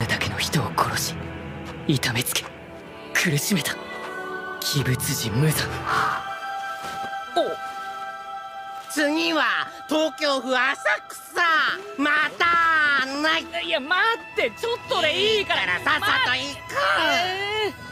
れだけの人を殺し、痛めつけ苦しめた鬼物寺無惨。次は東京府浅草。またない。いや待って、ちょっとでいいからさっさと行こう。